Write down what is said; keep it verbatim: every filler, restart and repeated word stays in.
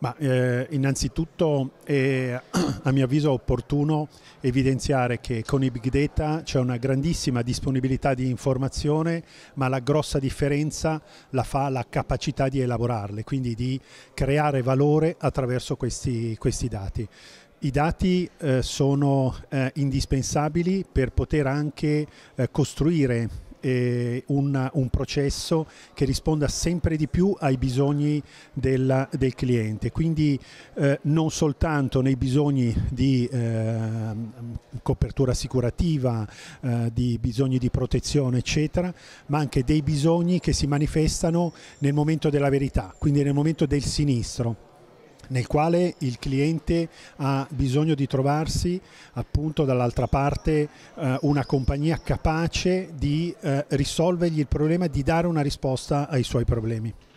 Ma eh, innanzitutto è a mio avviso opportuno evidenziare che con i big data c'è una grandissima disponibilità di informazione, ma la grossa differenza la fa la capacità di elaborarle, quindi di creare valore attraverso questi, questi dati. I dati eh, sono eh, indispensabili per poter anche eh, costruire E un, un processo che risponda sempre di più ai bisogni del, del cliente, quindi eh, non soltanto nei bisogni di eh, copertura assicurativa, eh, di bisogni di protezione eccetera, ma anche dei bisogni che si manifestano nel momento della verità, quindi nel momento del sinistro, nel quale il cliente ha bisogno di trovarsi appunto dall'altra parte eh, una compagnia capace di eh, risolvergli il problema, di dare una risposta ai suoi problemi.